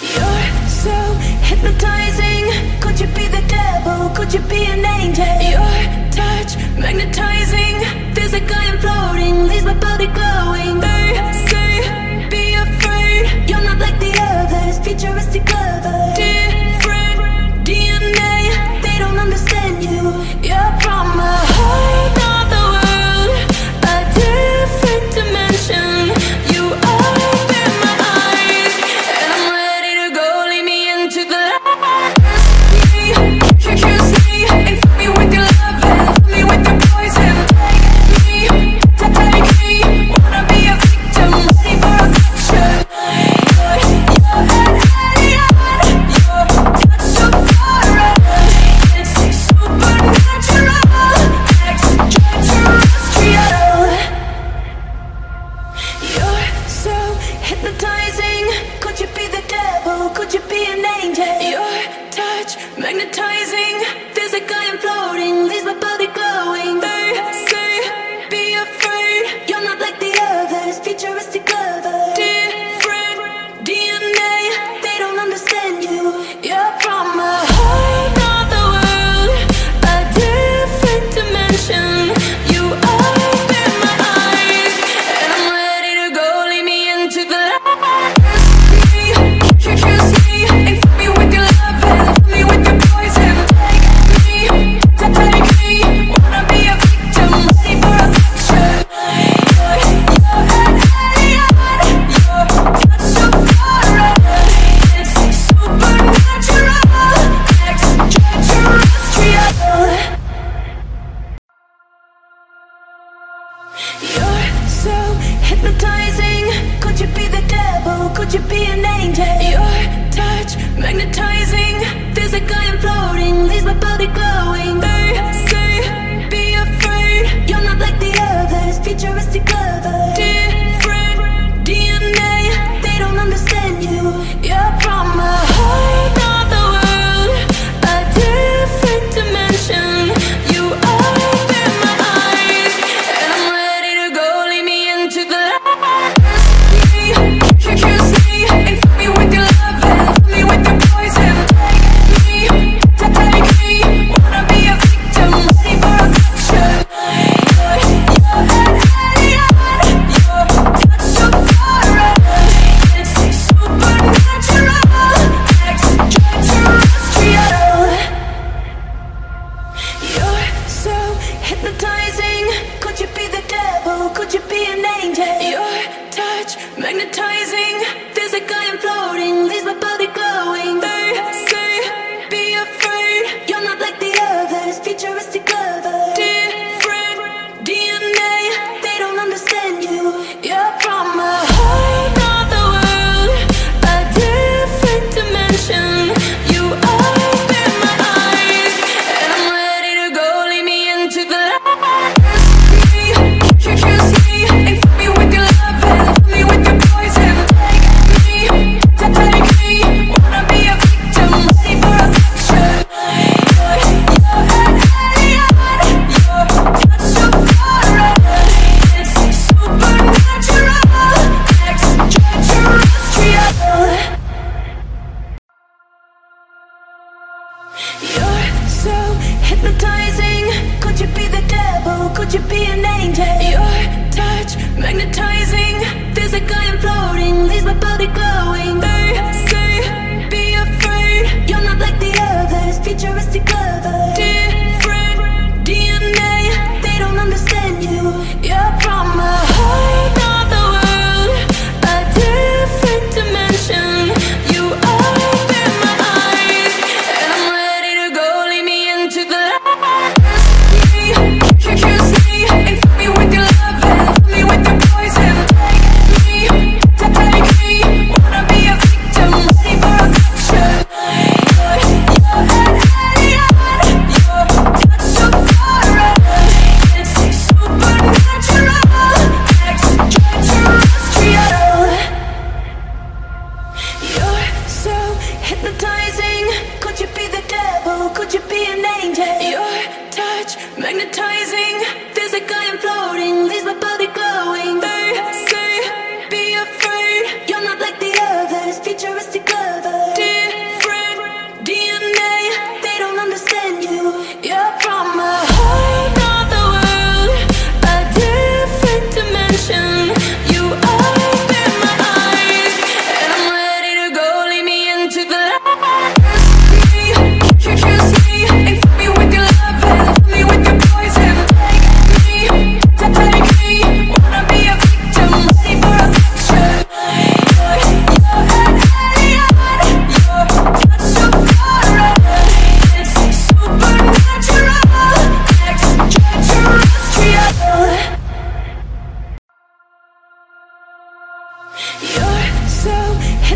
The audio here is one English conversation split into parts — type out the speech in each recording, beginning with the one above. You're so hypnotizing. Could you be the devil? Could you be an angel? Your touch magnetizing. Feels like I am floating, leaves my body glowing. They say, be afraid. You're not like the others, futuristic lover. Different DNA, they don't understand you. You're from a whole nother world, a different dimension. Take me, take me, wanna be a victim.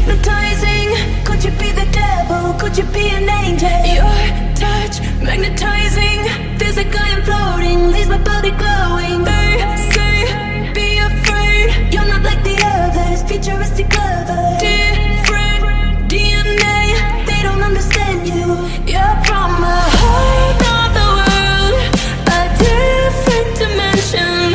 hypnotizing. Could you be the devil? Could you be an angel? Your touch magnetizing. Feels like I am floating, leaves my body glowing. They say, be afraid. You're not like the others, futuristic lovers. Different DNA, they don't understand you. You're from a whole nother world, a different dimension.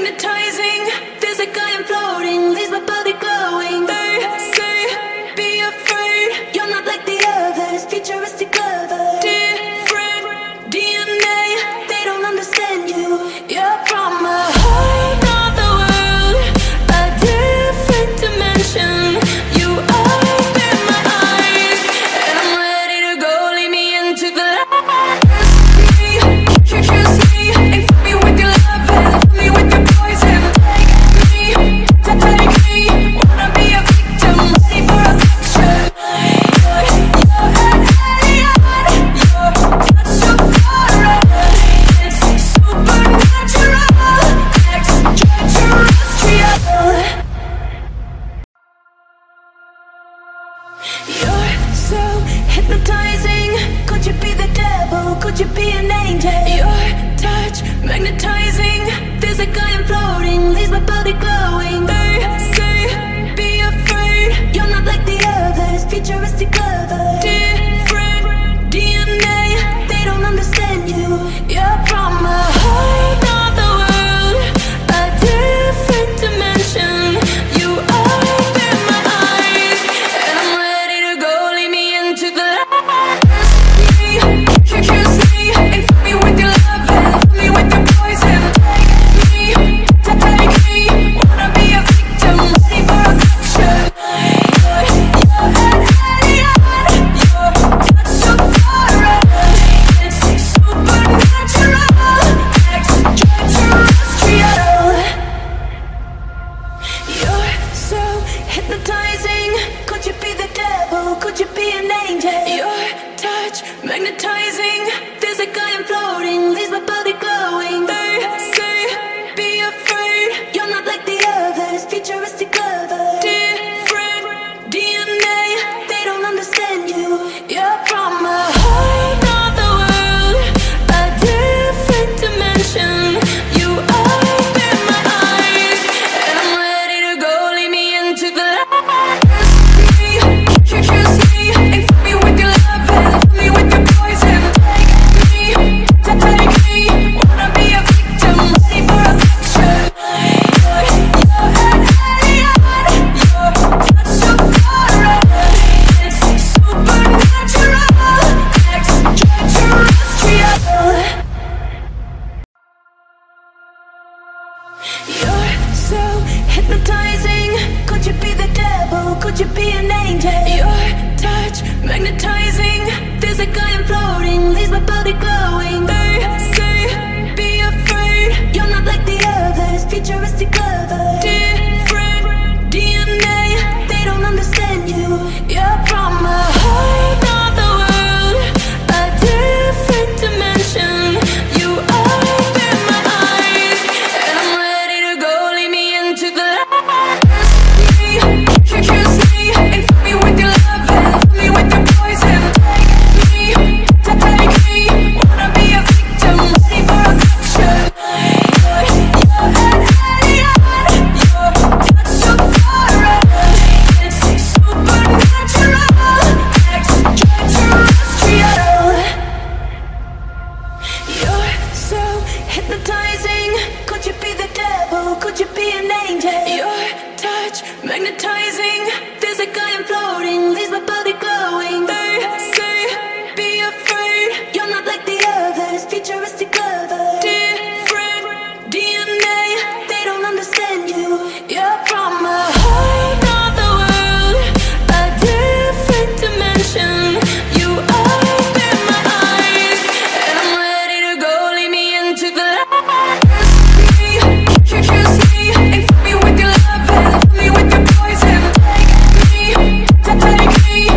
magnetizing, feels like I am floating, leaves my body glowing. They say, be afraid, you're not like the others, futuristic lovers. Different DNA, they don't understand you, you're from a whole nother world, a different dimension. You open my eyes, and I'm ready to go, lead me into the light. Kiss me, and fill me with your love and fill me with your poison. Take me, wanna be a victim, ready for affection. Your touch so foreign, it's supernatural, extraterrestrial. You're so hypnotizing, could you be the devil, could you be an angel? Magnetizing, feels like I am floating, leaves my body glowing. They say, be afraid, you're not like the others, futuristic lovers. Different DNA, they don't understand you, you're from a whole nother world, a different dimension. You open my eyes, and I'm ready to go, lead me into the light. Kiss me, and fill me with your love. Hypnotizing, could you be the devil, could you be an angel? Your touch, magnetizing, feels like I am floating, leaves my body glowing. They say, be afraid, you're not like the others, futuristic lovers. Different DNA, they don't understand you, you're from a whole nother world, a different dimension. Hypnotizing, could you be the devil, could you be an angel? Your touch, magnetizing, feels like I am floating, leaves my body glowing. They say, be afraid, you're not like the others, futuristic lovers. Different DNA, they don't understand you, you're from a whole nother world, a different dimension. You hypnotizing, could you be the devil, could you be an angel? Your touch, magnetizing, feels like I am floating, leaves my body glowing. They say, be afraid, you're not like the others, futuristic lovers. Different DNA, they don't understand you, you're from a whole nother world, a different dimension. Take me,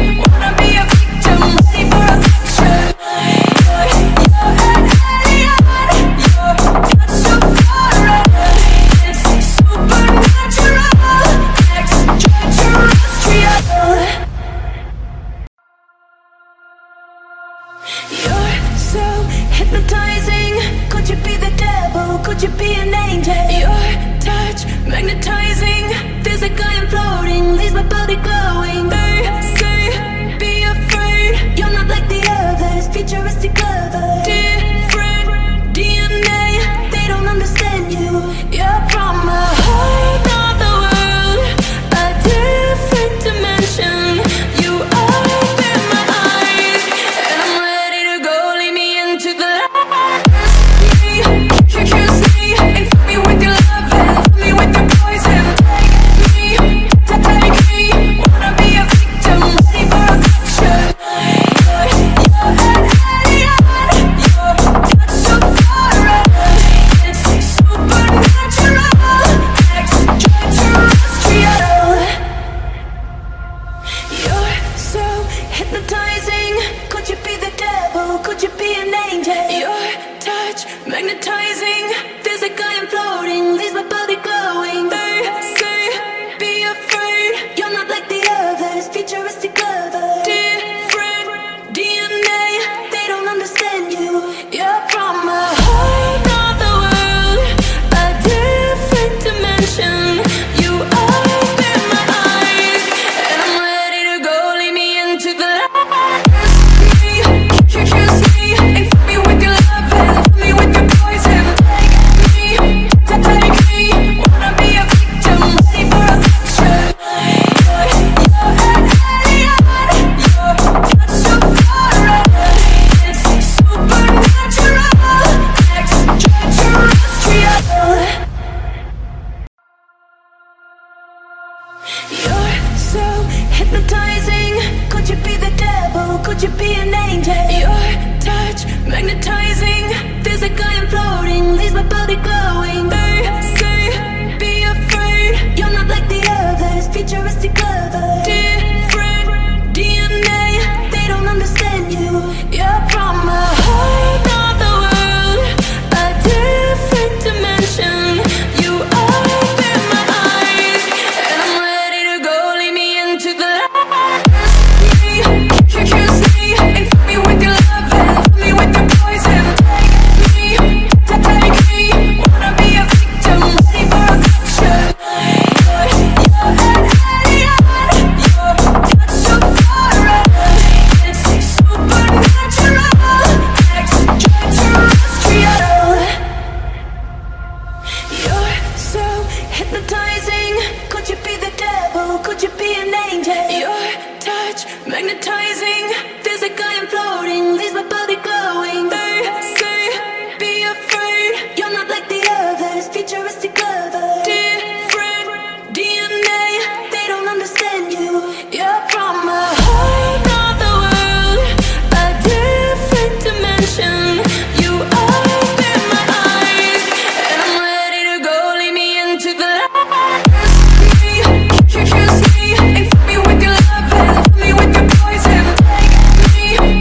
You're so hypnotizing. Could you be the devil? Could you be an angel? Your touch magnetizing. Feels like I am floating, leaves my body glowing. They say, be afraid. You're not like the others, futuristic lover. Different DNA, they don't understand you. You're from a whole nother world, a different dimension. You are. Kiss me and fuck me with your love and fuck me with your poison. Take me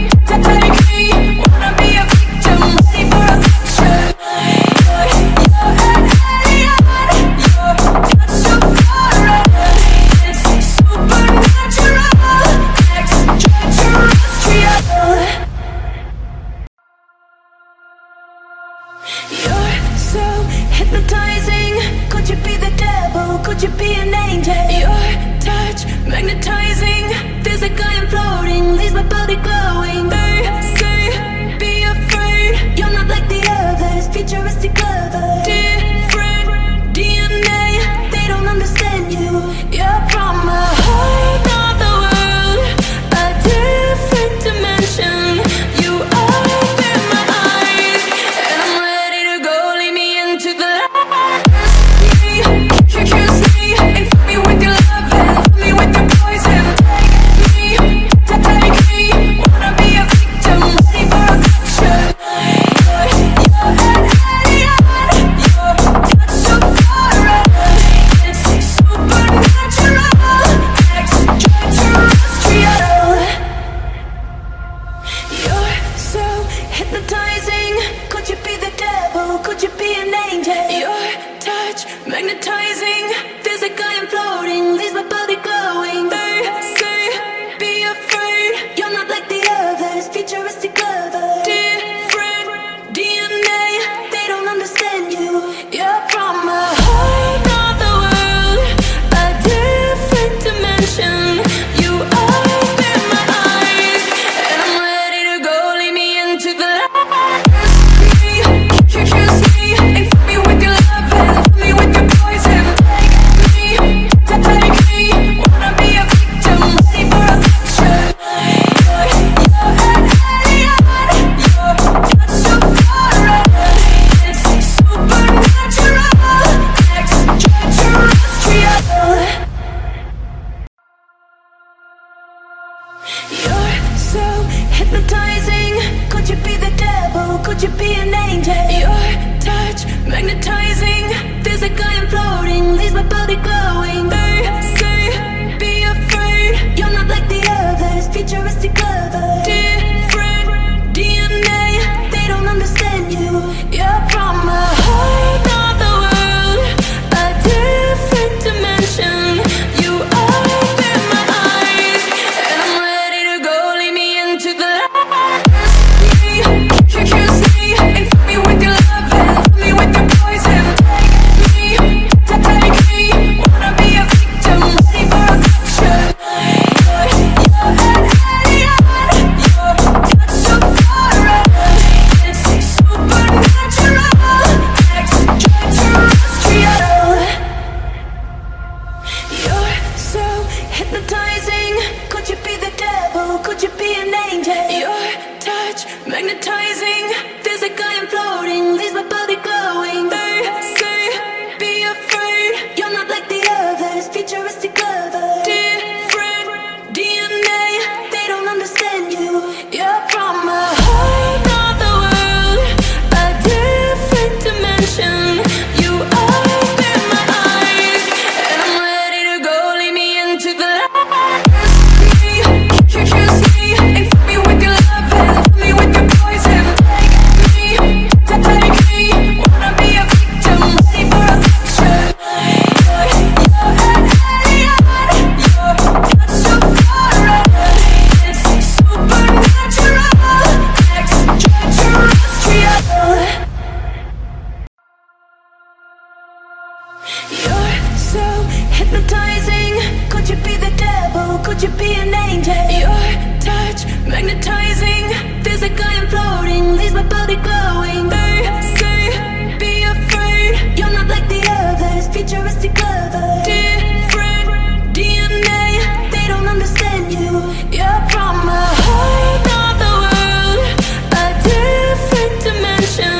hypnotizing. Could you be the devil? Could you be an angel? Your touch magnetizing. Feels like I am floating, leaves my body glowing. They say, be afraid. You're not like the others, futuristic lovers. Different DNA, they don't understand you. You're from a whole other world, a different dimension.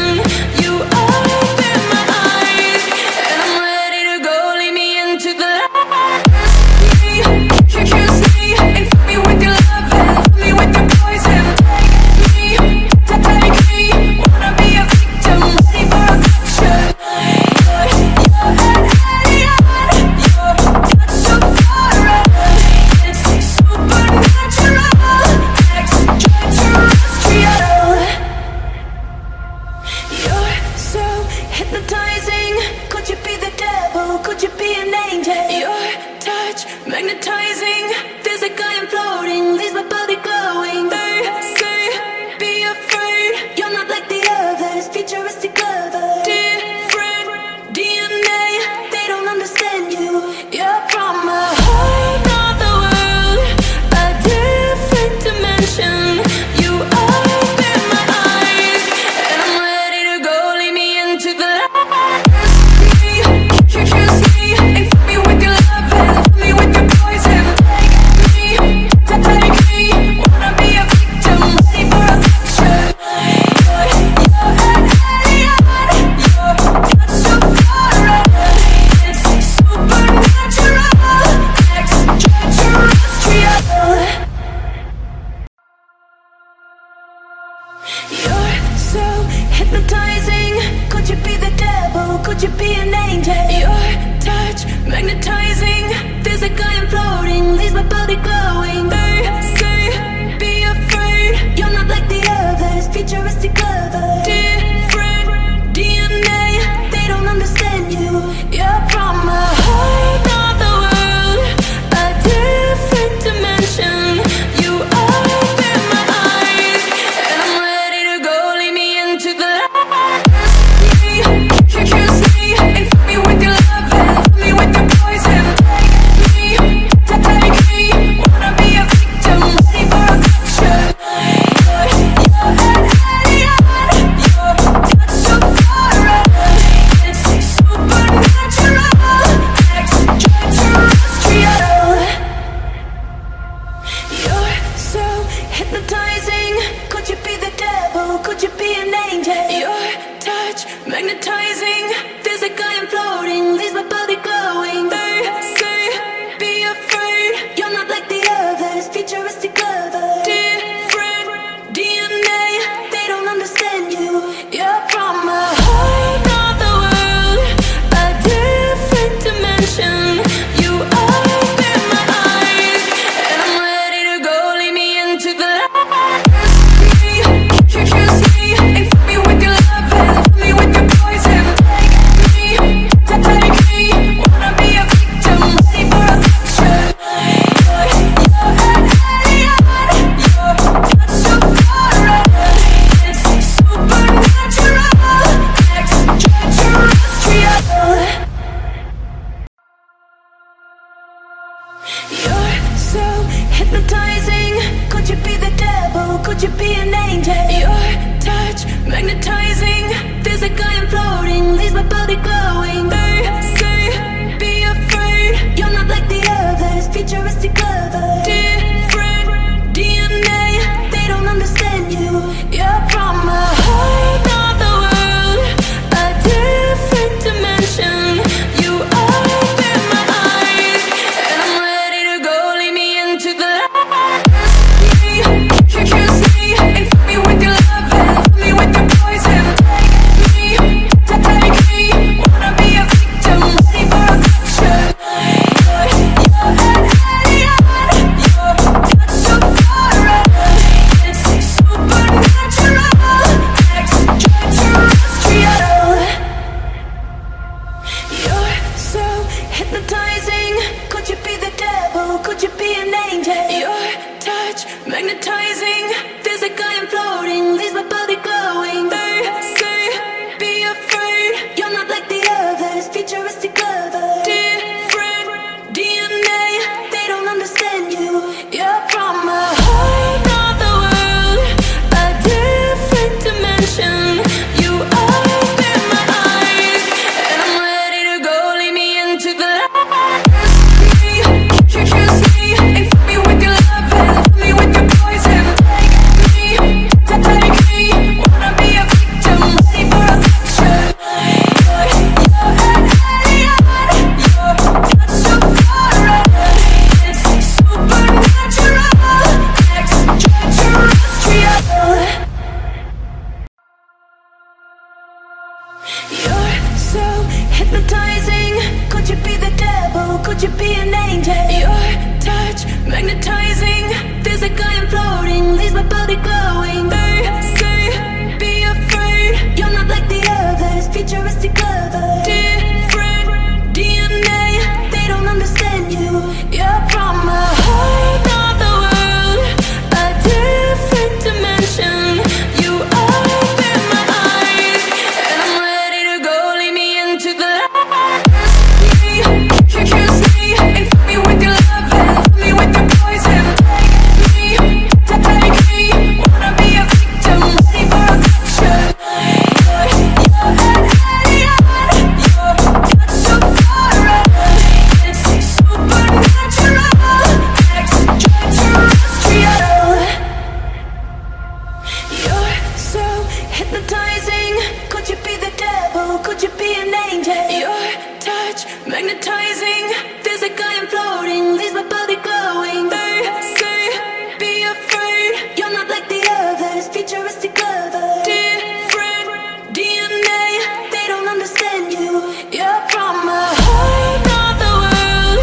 magnetizing, feels like I am floating, leaves my body glowing. They say, be afraid, you're not like the others, futuristic lovers. Different DNA, they don't understand you, you're from a whole nother world,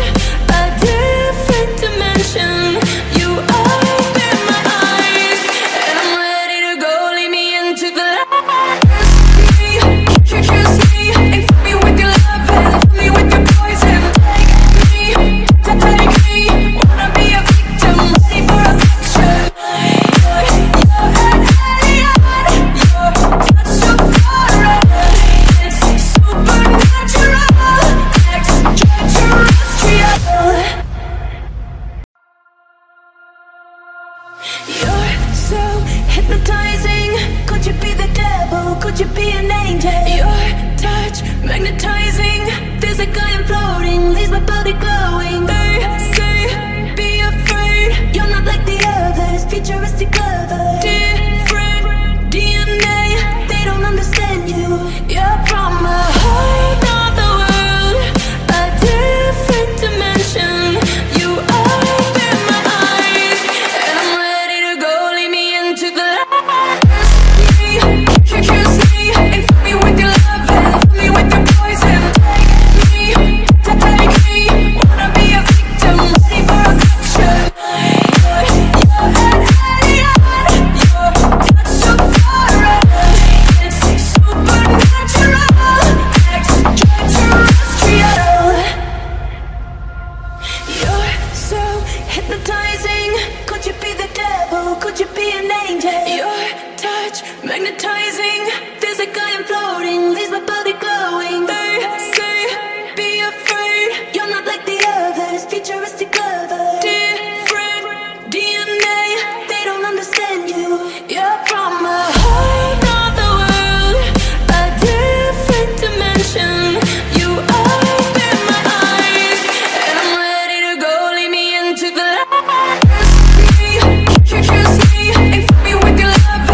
a different dimension. You open my eyes, and I'm ready to go, lead me into the light. Kiss me, and fill me with your love and fill me with your poison. Take me, wanna be a victim, ready for affection. Your touch so foreign, it's supernatural, extraterrestrial. You're so hypnotizing, could you be the devil, could you be an angel? Magnetizing, feels like I am floating, leaves my body glowing. They say, be afraid, you're not like the others, futuristic lovers. Different DNA, they don't understand you, you're from a whole nother world, a different dimension. You open my eyes, and I'm ready to go, lead me into the light. Kiss me, and fill me with your love.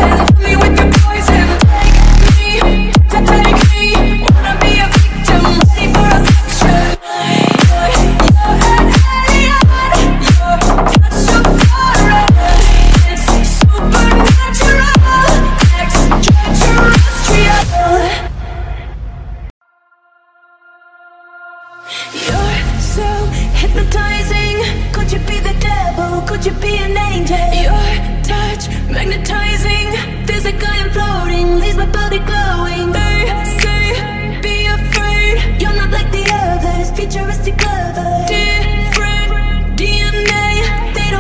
Hypnotizing, could you be the devil, could you be an angel? Your touch, magnetizing, feels like I am floating, leaves my body glowing. They say, be afraid, you're not like the others, futuristic lovers. Different DNA, they don't understand you, you're from a whole nother world, a different dimension. Hypnotizing, could you be the devil, could you be an angel? Your touch, magnetizing, feels like I am floating, leaves my body glowing. They say,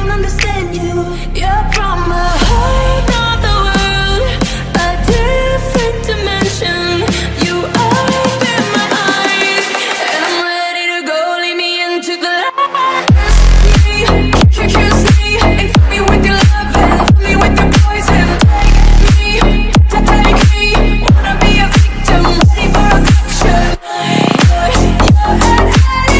be afraid, you're not like the others, futuristic lovers. Different DNA, they don't understand you, you're from a whole nother world, a different dimension. You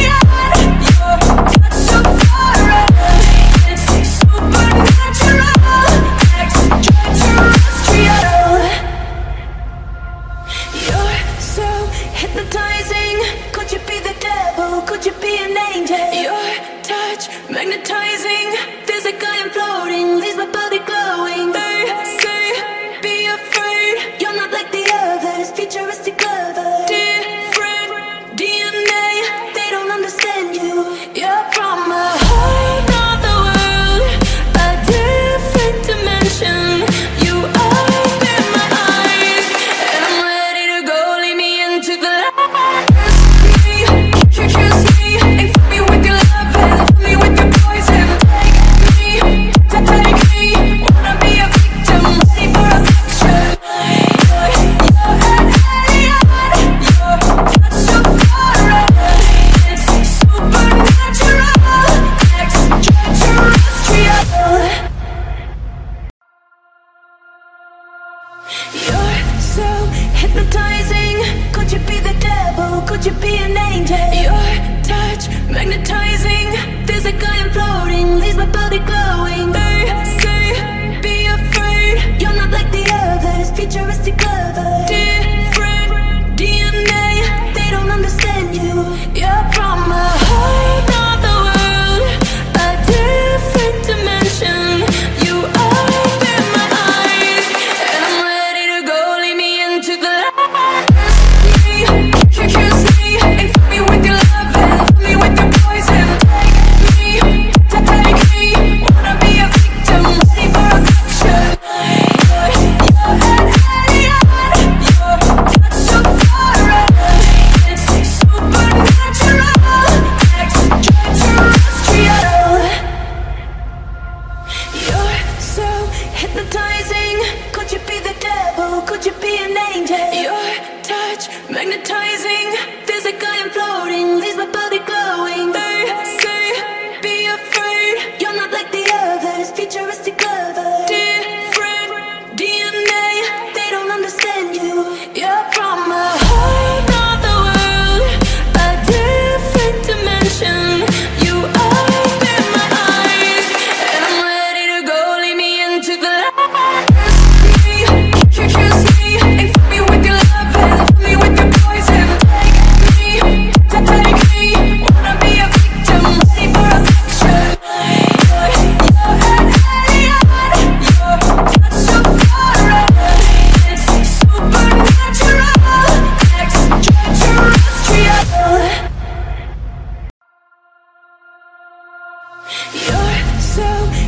hypnotizing, could you be the devil, could you be an angel? Your touch, magnetizing, feels like I am floating, leaves my body glowing. They say, be afraid, you're not like the others, futuristic lovers. Different DNA, they don't understand you, you're from a whole nother world, a different dimension. Take me, You're so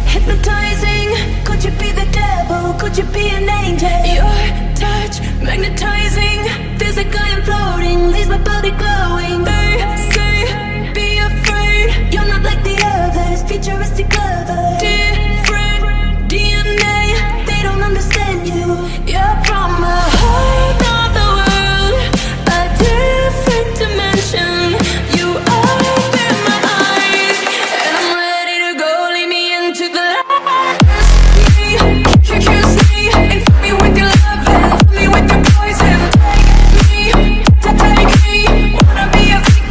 hypnotizing. Could you be the devil? Could you be an angel? Your touch magnetizing. Feels like I am floating, leaves my body glowing. They say, be afraid. You're not like the others, futuristic lover. Different DNA, they don't understand you. You're from a whole other world, a different dimension. Take me, take me, wanna be a victim.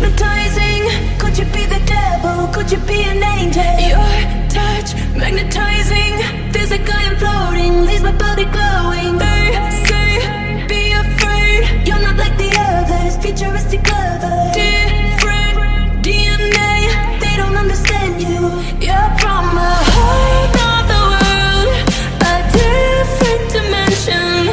hypnotizing. Could you be the devil? Could you be an angel? Your touch magnetizing. Feels like I am floating, leaves my body glowing. They say, be afraid. You're not like the others, futuristic lovers. Different DNA, they don't understand you. You're from a whole other world, a different dimension.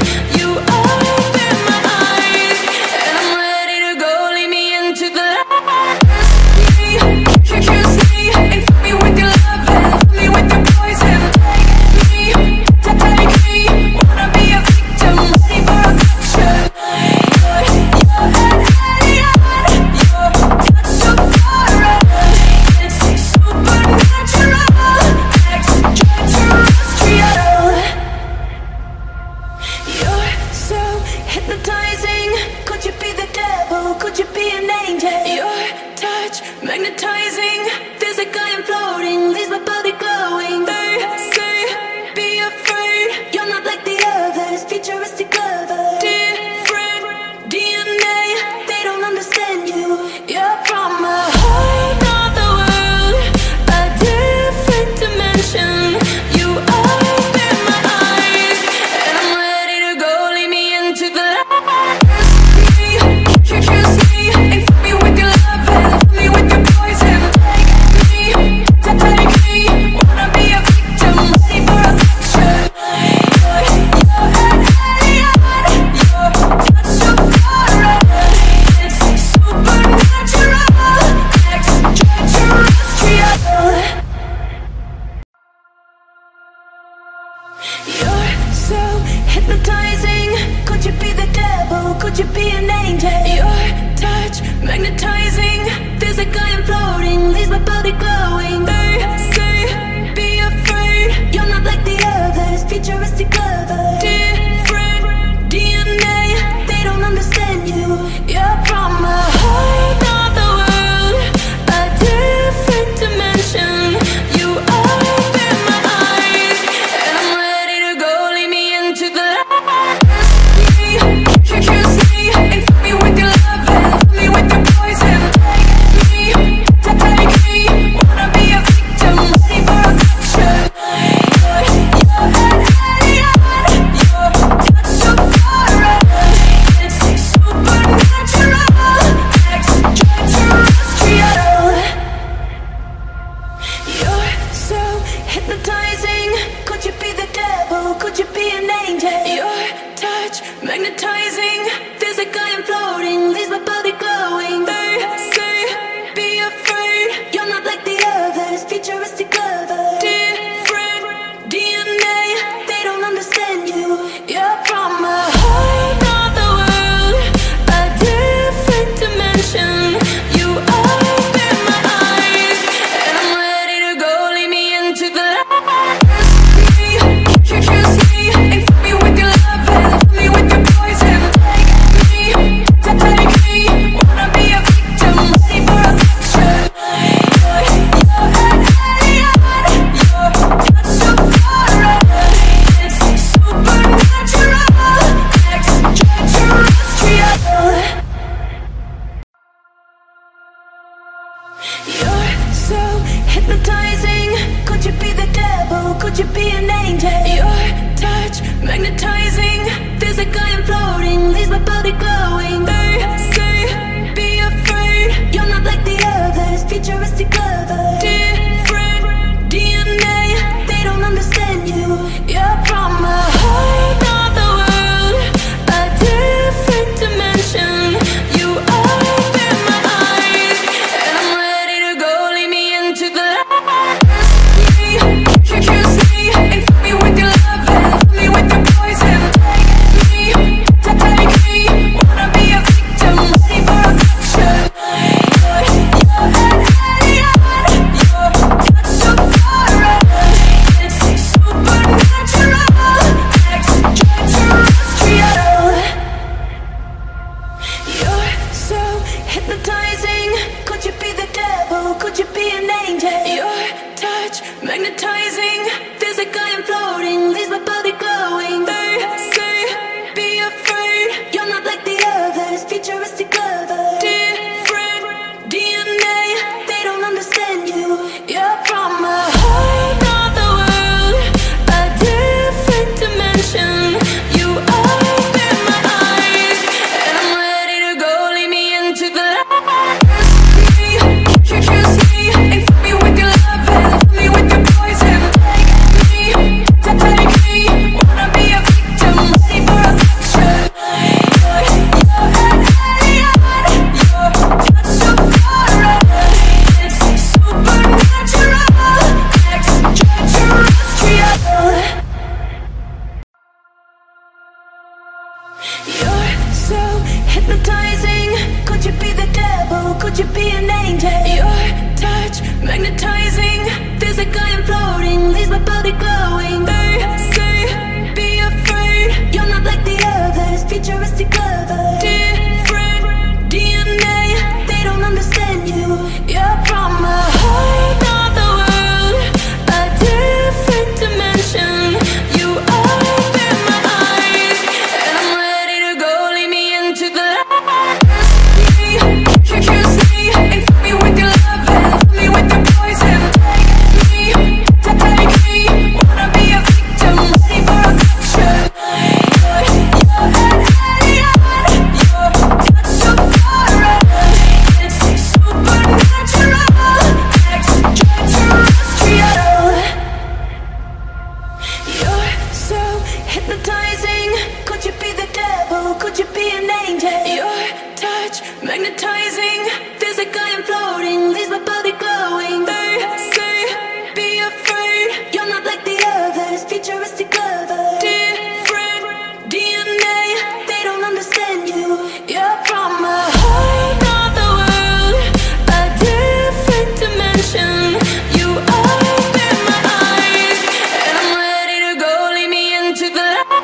magnetizing, feels like I am floating, leaves my body glowing. They say, be afraid, you're not like the others, futuristic lovers. Different DNA, they don't understand you, you're from a whole nother world, a different dimension. You open my eyes, and I'm ready to go, lead me into the light.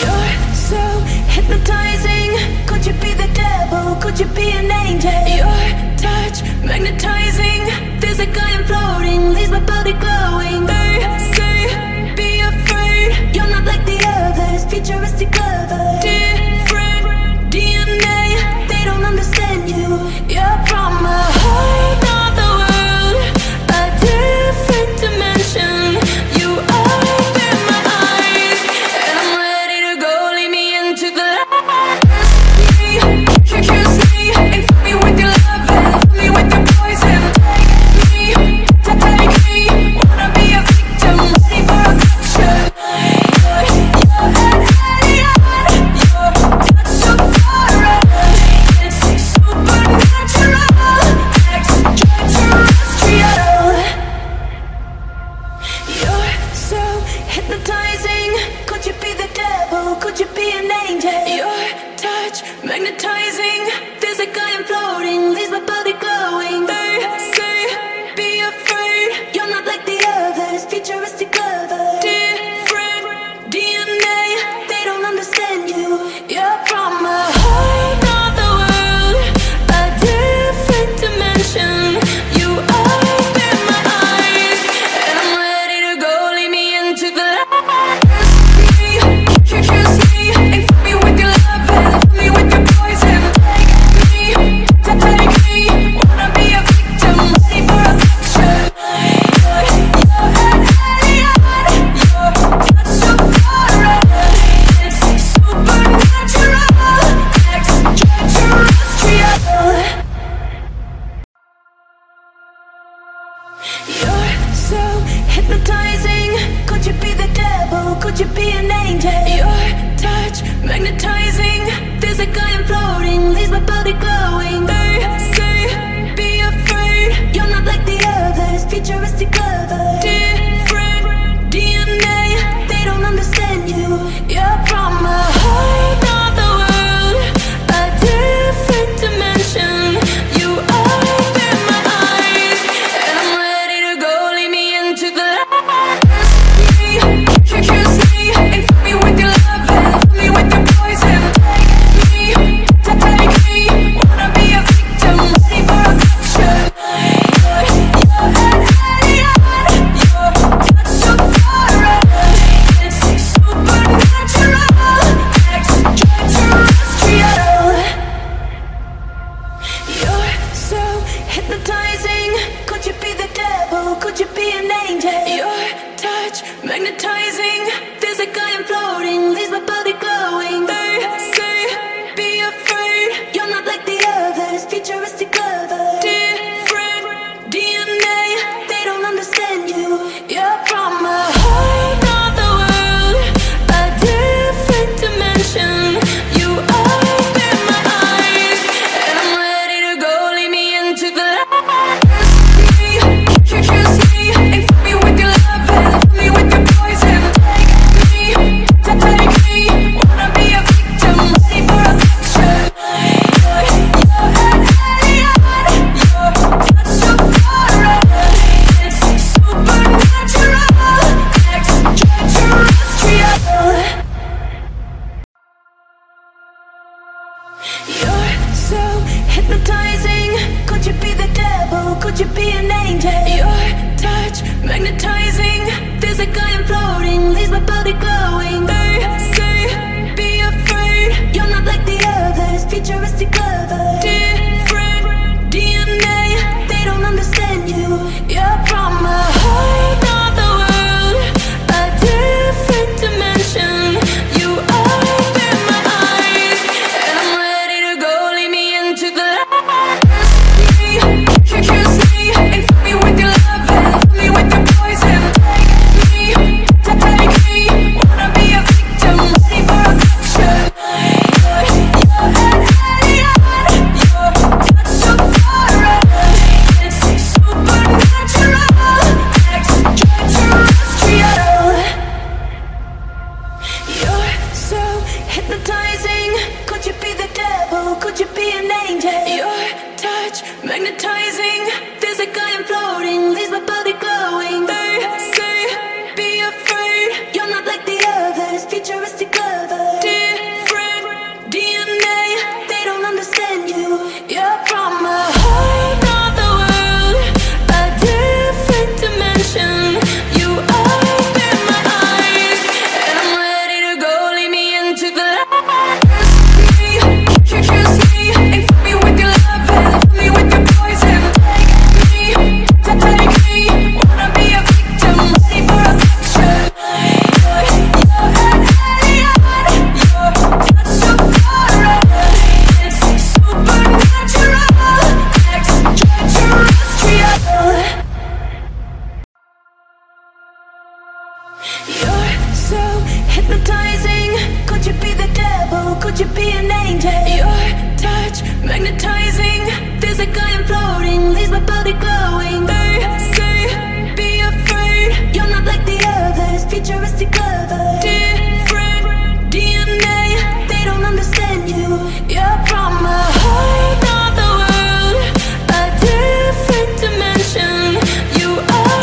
You're so hypnotizing. Could you be the devil? Could you be an angel? Your touch magnetizing, feels like I am floating, leaves my body glowing. They say, be afraid, you're not like the others, futuristic lovers. Different DNA, they don't understand you, you're from a whole nother world, a different dimension. You are hypnotizing. Could you be the devil? Could you be an angel? Your touch magnetizing, feels like I am floating, leaves my body glowing. They say, be afraid, you're not like the others, futuristic lovers. Different DNA, they don't understand you, you're from a whole nother world, a different dimension. You are hypnotizing. Could you be the devil? Could you be an angel? Your touch magnetizing, feels like I am floating, leaves my body glowing. They say, be afraid, you're not like the others, futuristic lovers. Different DNA, they don't understand you, you're from a whole nother world, a different dimension. You are hypnotizing. Could you be the devil? Could you be an angel? Your touch magnetizing, feels like I am floating, leaves my body glowing. They say, be afraid, you're not like the others, futuristic lovers. Different DNA, they don't understand you, you're from a whole nother world, a different dimension. You are me. You're so hypnotizing. Could you be the devil? Could you be an angel? Your touch magnetizing. Feels like I am floating, leaves my body glowing. They say, be afraid. You're not like the others, futuristic lover. Different DNA, they don't understand you. You're from a whole other world, a different dimension. You are.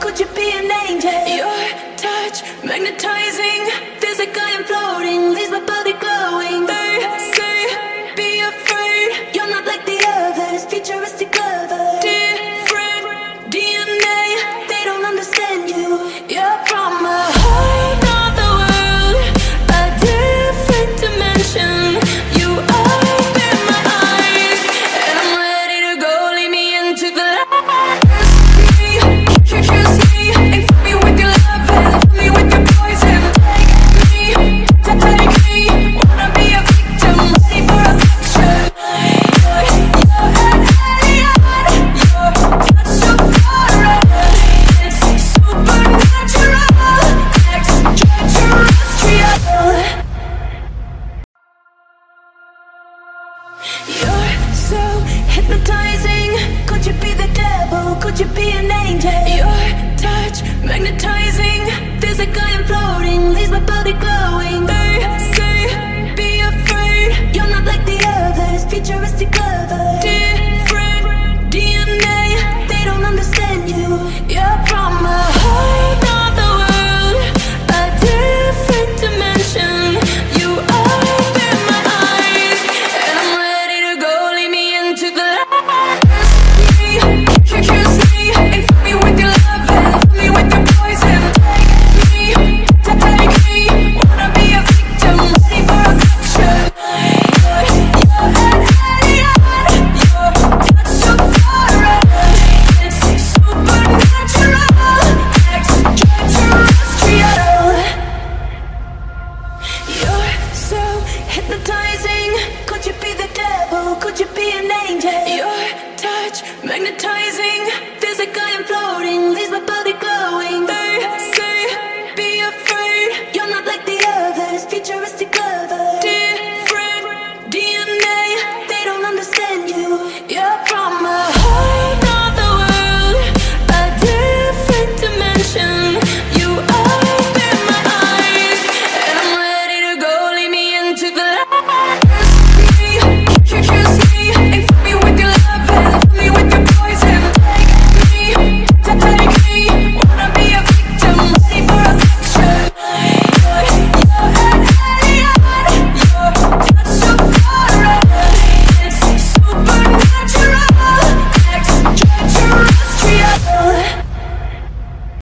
Could you be an angel? Your touch magnetizing. There's a guy.